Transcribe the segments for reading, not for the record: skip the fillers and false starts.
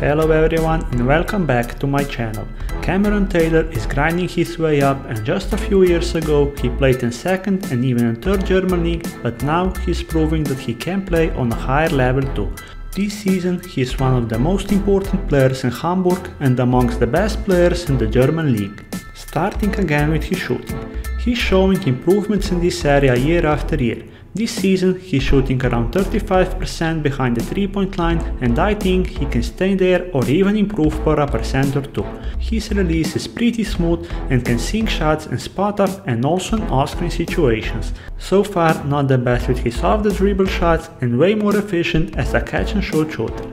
Hello everyone and welcome back to my channel. Kameron Taylor is grinding his way up, and just a few years ago he played in 2nd and even in 3rd German league, but now he's proving that he can play on a higher level too. This season he is one of the most important players in Hamburg and amongst the best players in the German league. Starting again with his shooting. He's showing improvements in this area year after year. This season he's shooting around 35% behind the 3-point line, and I think he can stay there or even improve for a percent or two. His release is pretty smooth and can sink shots and spot up and also in off-screen situations. So far not the best with his off-the-dribble shots and way more efficient as a catch-and-shoot shooter.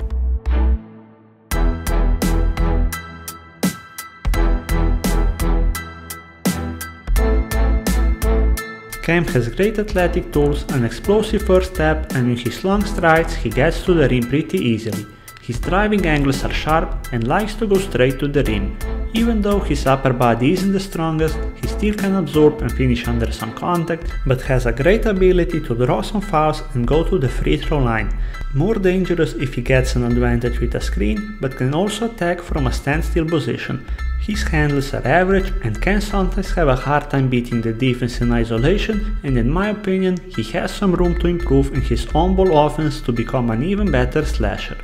Cam has great athletic tools, an explosive first step, and with his long strides he gets to the rim pretty easily. His driving angles are sharp and likes to go straight to the rim. Even though his upper body isn't the strongest, he still can absorb and finish under some contact, but has a great ability to draw some fouls and go to the free throw line. More dangerous if he gets an advantage with a screen, but can also attack from a standstill position. His handles are average and can sometimes have a hard time beating the defense in isolation, and in my opinion he has some room to improve in his on-ball offense to become an even better slasher.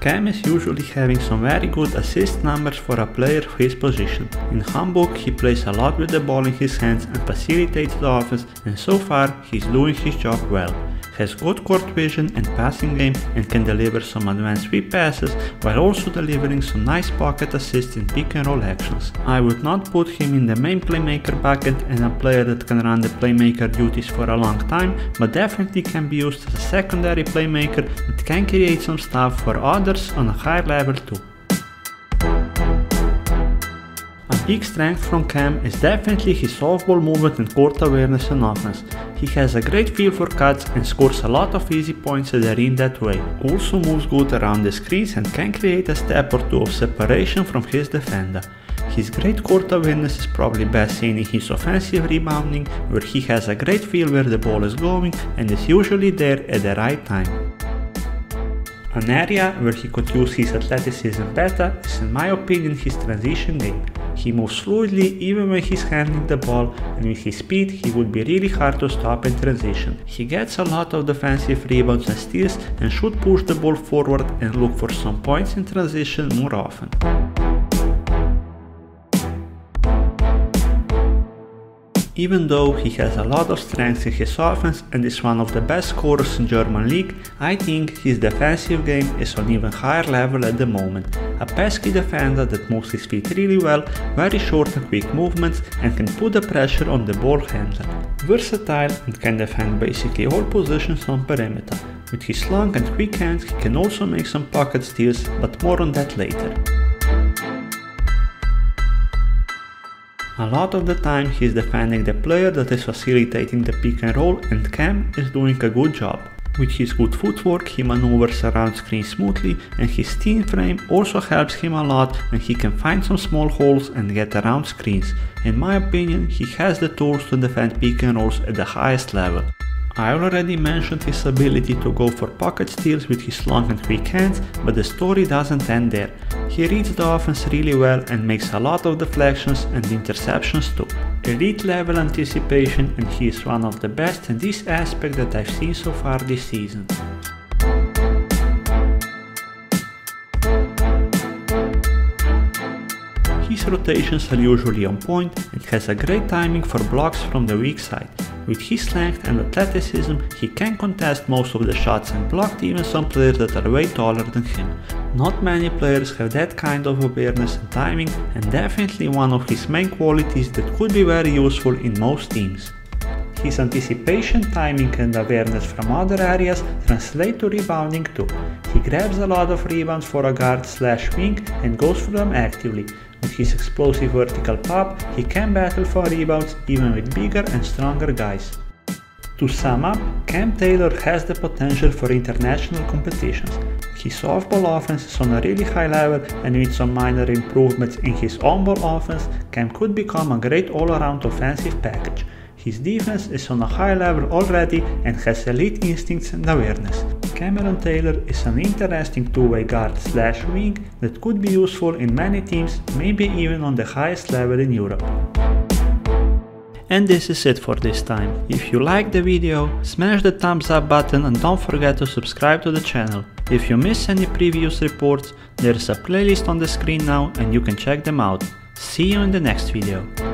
Cam is usually having some very good assist numbers for a player of his position. In Hamburg he plays a lot with the ball in his hands and facilitates the offense, and so far he's doing his job well. Has good court vision and passing game and can deliver some advanced sweep passes while also delivering some nice pocket assists in pick and roll actions. I would not put him in the main playmaker bucket and a player that can run the playmaker duties for a long time, but definitely can be used as a secondary playmaker that can create some stuff for others on a higher level too. Big strength from Cam is definitely his softball movement and court awareness and offense. He has a great feel for cuts and scores a lot of easy points at the rim that way. Also moves good around the screens and can create a step or two of separation from his defender. His great court awareness is probably best seen in his offensive rebounding, where he has a great feel where the ball is going and is usually there at the right time. An area where he could use his athleticism better is, in my opinion, his transition game. He moves fluidly even when he's handling the ball, and with his speed he would be really hard to stop in transition. He gets a lot of defensive rebounds and steals and should push the ball forward and look for some points in transition more often. Even though he has a lot of strengths in his offense and is one of the best scorers in German league, I think his defensive game is on even higher level at the moment. A pesky defender that moves his feet really well, very short and quick movements, and can put the pressure on the ball handler. Versatile and can defend basically all positions on perimeter. With his long and quick hands he can also make some pocket steals, but more on that later. A lot of the time he is defending the player that is facilitating the pick and roll, and Cam is doing a good job. With his good footwork he maneuvers around screen smoothly, and his thin frame also helps him a lot, and he can find some small holes and get around screens. In my opinion he has the tools to defend pick and rolls at the highest level. I already mentioned his ability to go for pocket steals with his long and quick hands, but the story doesn't end there. He reads the offense really well and makes a lot of deflections and interceptions too. Elite level anticipation, and he is one of the best in this aspect that I've seen so far this season. His rotations are usually on point and has a great timing for blocks from the weak side. With his length and athleticism he can contest most of the shots and blocked even some players that are way taller than him. Not many players have that kind of awareness and timing, and definitely one of his main qualities that could be very useful in most teams. His anticipation, timing and awareness from other areas translate to rebounding too. He grabs a lot of rebounds for a guard slash wing and goes for them actively. With his explosive vertical pop he can battle for rebounds even with bigger and stronger guys. To sum up, Cam Taylor has the potential for international competitions. His softball offense is on a really high level, and with some minor improvements in his on-ball offense, Cam could become a great all-around offensive package. His defense is on a high level already and has elite instincts and awareness. Kameron Taylor is an interesting two-way guard slash wing that could be useful in many teams, maybe even on the highest level in Europe. And this is it for this time. If you liked the video, smash the thumbs up button and don't forget to subscribe to the channel. If you miss any previous reports, there is a playlist on the screen now and you can check them out. See you in the next video.